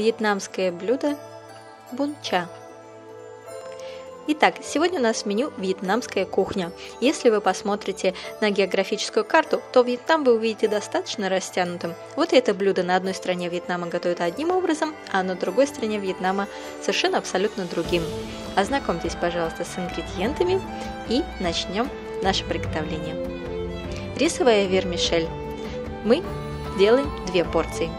Вьетнамское блюдо Bun Cha. Итак, сегодня у нас в меню вьетнамская кухня. Если вы посмотрите на географическую карту, то Вьетнам вы увидите достаточно растянутым. Вот это блюдо на одной стороне Вьетнама готовят одним образом, а на другой стороне Вьетнама совершенно абсолютно другим. Ознакомьтесь, пожалуйста, с ингредиентами и начнем наше приготовление. Рисовая вермишель. Мы делаем 2 порции.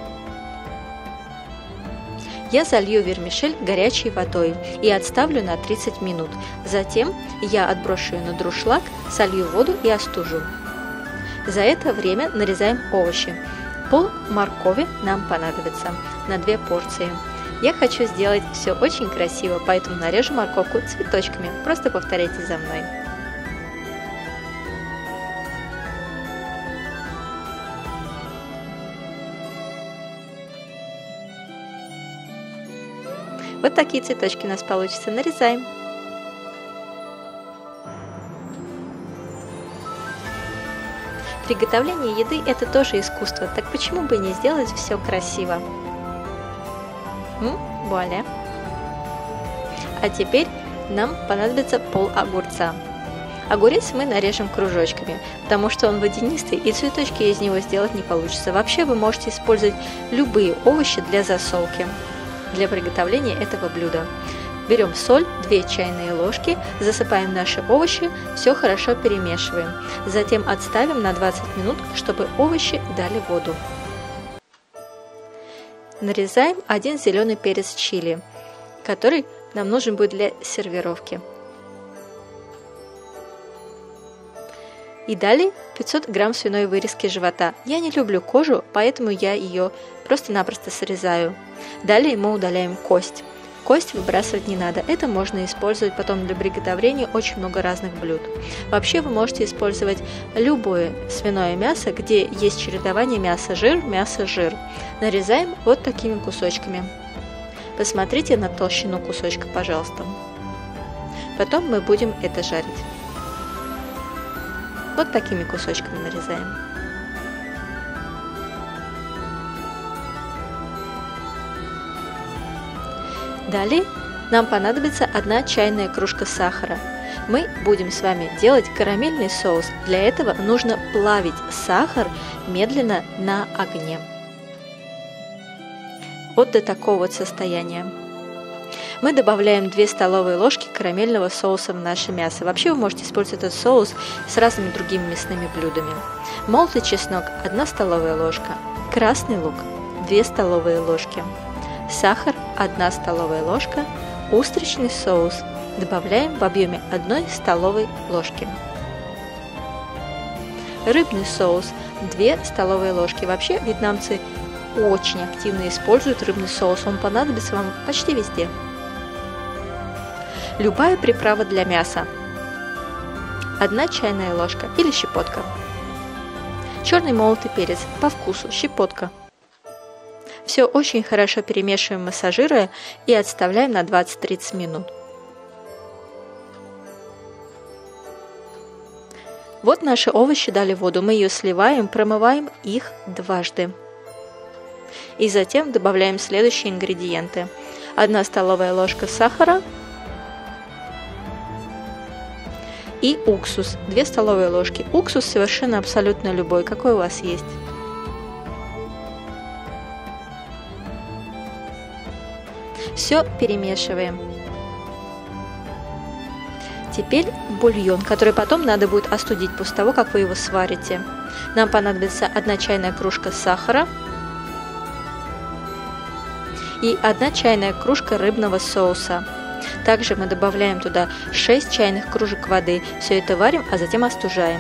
Я залью вермишель горячей водой и отставлю на 30 минут. Затем я отброшу ее на дуршлаг, солью воду и остужу. За это время нарезаем овощи. Пол моркови нам понадобится на 2 порции. Я хочу сделать все очень красиво, поэтому нарежу морковку цветочками. Просто повторяйте за мной. Вот такие цветочки у нас получится. Нарезаем. Приготовление еды – это тоже искусство, так почему бы не сделать все красиво? Вуаля! А теперь нам понадобится пол огурца. Огурец мы нарежем кружочками, потому что он водянистый и цветочки из него сделать не получится. Вообще вы можете использовать любые овощи для засолки. Для приготовления этого блюда берем соль, 2 чайные ложки, засыпаем наши овощи, все хорошо перемешиваем. Затем отставим на 20 минут, чтобы овощи дали воду. Нарезаем 1 зеленый перец чили, который нам нужен будет для сервировки. И далее 500 грамм свиной вырезки живота. Я не люблю кожу, поэтому я ее просто-напросто срезаю. Далее мы удаляем кость. Кость выбрасывать не надо, это можно использовать потом для приготовления очень много разных блюд. Вообще вы можете использовать любое свиное мясо, где есть чередование мясо-жир, мясо-жир. Нарезаем вот такими кусочками. Посмотрите на толщину кусочка, пожалуйста. Потом мы будем это жарить. Вот такими кусочками нарезаем. Далее нам понадобится 1 чайная кружка сахара. Мы будем с вами делать карамельный соус. Для этого нужно плавить сахар медленно на огне. Вот до такого вот состояния. Мы добавляем 2 столовые ложки карамельного соуса в наше мясо. Вообще вы можете использовать этот соус с разными другими мясными блюдами. Молотый чеснок 1 столовая ложка, красный лук 2 столовые ложки, сахар 1 столовая ложка, устричный соус добавляем в объеме 1 столовой ложки. Рыбный соус 2 столовые ложки. Вообще вьетнамцы очень активно используют рыбный соус, он понадобится вам почти везде. Любая приправа для мяса. 1 чайная ложка или щепотка. Черный молотый перец по вкусу, щепотка. Все очень хорошо перемешиваем, массажируя, и отставляем на 20-30 минут. Вот наши овощи дали воду, мы ее сливаем, промываем их дважды. И затем добавляем следующие ингредиенты. 1 столовая ложка сахара и уксус, 2 столовые ложки. Уксус совершенно абсолютно любой, какой у вас есть. Все перемешиваем. Теперь бульон, который потом надо будет остудить после того, как вы его сварите. Нам понадобится 1 чайная кружка сахара и 1 чайная кружка рыбного соуса. Также мы добавляем туда 6 чайных кружек воды. Все это варим, а затем остужаем.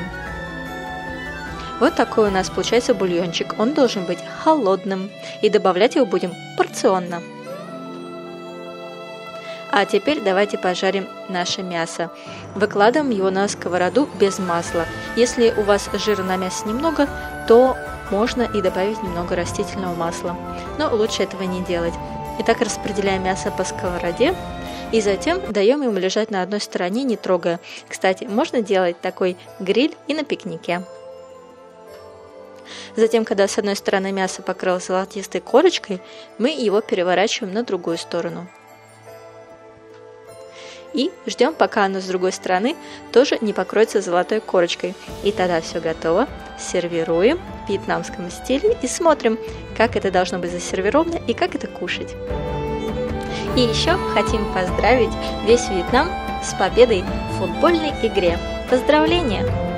Вот такой у нас получается бульончик. Он должен быть холодным. И добавлять его будем порционно. А теперь давайте пожарим наше мясо. Выкладываем его на сковороду без масла. Если у вас жира на мясе немного, то можно и добавить немного растительного масла. Но лучше этого не делать. Итак, распределяем мясо по сковороде. И затем даем ему лежать на одной стороне, не трогая. Кстати, можно делать такой гриль и на пикнике. Затем, когда с одной стороны мясо покрылось золотистой корочкой, мы его переворачиваем на другую сторону. И ждем, пока оно с другой стороны тоже не покроется золотой корочкой. И тогда все готово. Сервируем в вьетнамском стиле и смотрим, как это должно быть засервировано и как это кушать. И еще хотим поздравить весь Вьетнам с победой в футбольной игре. Поздравления!